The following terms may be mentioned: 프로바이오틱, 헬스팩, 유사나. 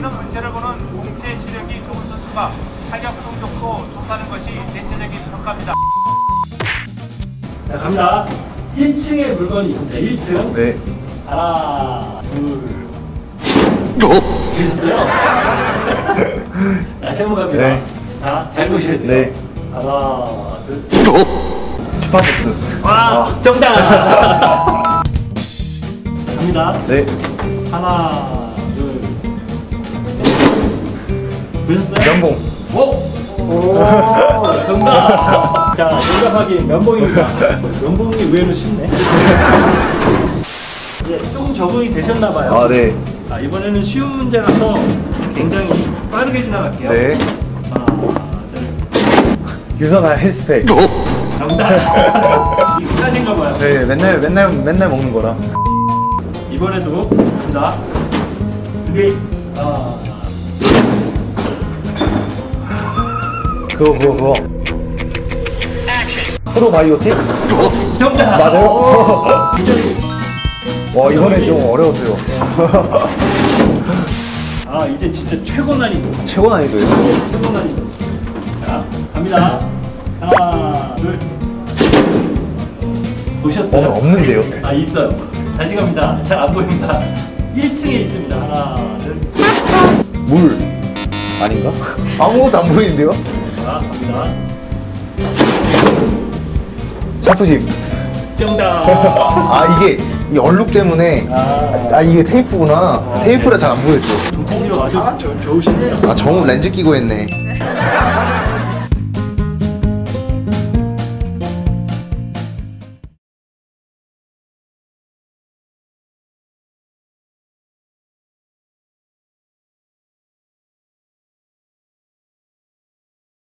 휘는 물체를 보는 공체 시력이 좋은 선수가 타격 성적도 좋다는 것이 대체적인 평가입니다. 자, 갑니다. 1층에 물건이 있습니다. 1층. 네. 하나, 둘. 됐어요? 자, 제목 갑니다. 네. 자, 잘 보셔야 돼요. 네. 하나, 둘. 슈퍼패스. 와, 정답! 갑니다. 네. 하나, 면봉. 오! 정답! 자, 정답하기 면봉입니다. 면봉이 의외로 쉽네. 네, 조금 적응이 되셨나봐요. 아, 네. 아, 이번에는 쉬운 문제라서 굉장히 빠르게 지나갈게요. 네. 하나, 둘. 유사나 헬스팩. 정답! 익숙하신가봐요. 네, 맨날 먹는 거라. 이번에도 갑니다. 준비. 하나. 그거 프로바이오틱? 정답! 맞아요? 와, 이번에 좀 어려웠어요. 아, 이제 진짜 최고 난이도. 최고 난이도요? 네, 최고 난이도. 자, 갑니다. 하나, 둘. 보셨어요? 없는데요? 아, 있어요. 다시 갑니다. 잘 안 보입니다. 1층에 있습니다. 하나, 둘. 물 아닌가? 아무것도 안 보이는데요? 자, 갑니다. 샤프집. 정답. 아, 이게 이 얼룩 때문에. 아, 이게 테이프구나. 아, 테이프라 네. 잘 안 보였어. 도통이로 아주 좋으시네요. 아, 정우 렌즈 끼고 했네.